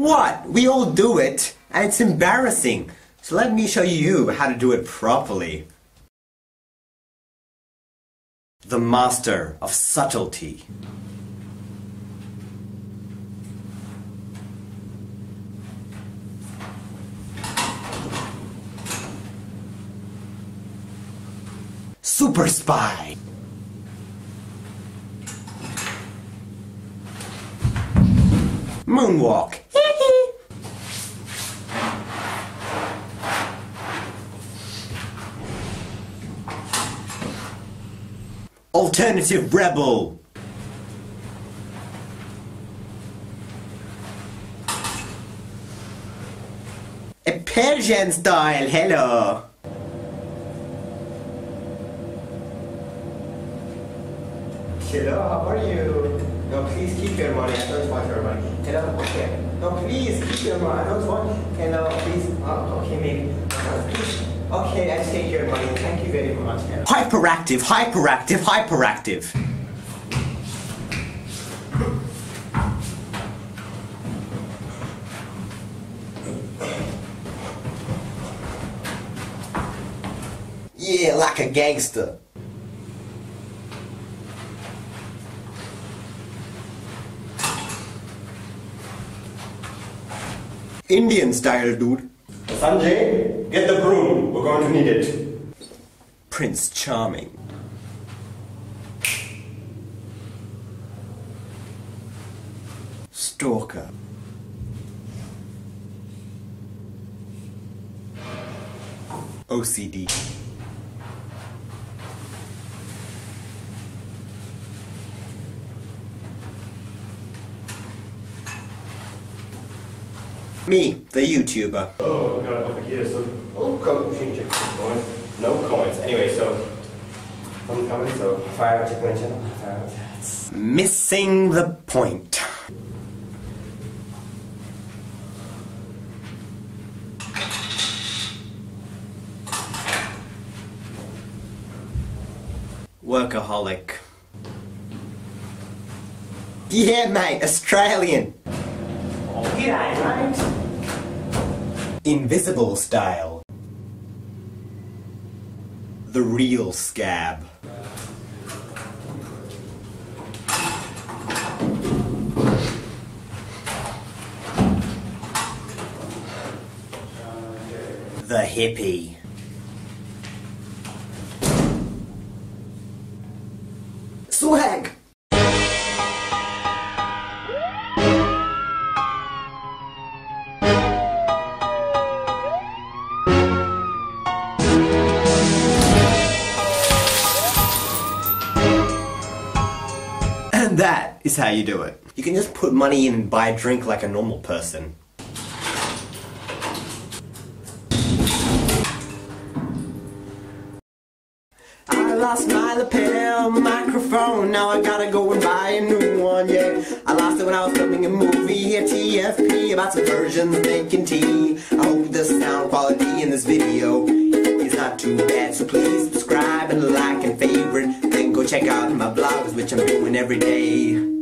What? We all do it, and it's embarrassing. So let me show you how to do it properly. The master of subtlety. Super spy. Moonwalk. Alternative rebel. A Persian style, hello. Hello, how are you? No, please keep your money, I don't want your money. Hello, okay. No, please keep your money, I don't want. Hello, please. Oh, okay, maybe. Okay, I take your money. Thank you very much. Hello. Hyperactive, hyperactive, hyperactive. Yeah, like a gangster. Indian style, dude. Sanjay, get the broom. We're going to need it. Prince Charming. Stalker. OCD. Me, the YouTuber. Oh, God, over here, so... Oh, machine check coins. No coins. Anyway, so... I'm coming, so... Fire, check my channel. Missing the point. Workaholic. Yeah, mate, Australian. Did I right? Invisible style. The real scab. The hippie. Swag. And that is how you do it. You can just put money in and buy a drink like a normal person. I lost my lapel microphone, now I gotta go and buy a new one, yeah. I lost it when I was filming a movie at TFP about subversions making tea. I hope the sound quality in this video is not too bad, so please subscribe and like and favorite. Check out my blogs, which I'm doing every day.